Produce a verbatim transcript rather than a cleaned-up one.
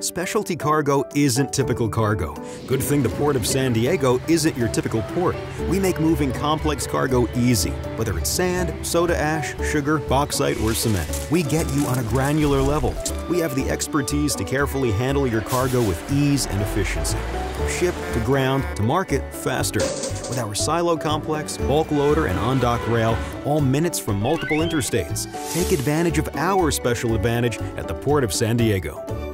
Specialty cargo isn't typical cargo. Good thing the Port of San Diego isn't your typical port. We make moving complex cargo easy, whether it's sand, soda ash, sugar, bauxite, or cement. We get you on a granular level. We have the expertise to carefully handle your cargo with ease and efficiency. From ship to ground to market, faster. With our silo complex, bulk loader, and on-dock rail, all minutes from multiple interstates. Take advantage of our special advantage at the Port of San Diego.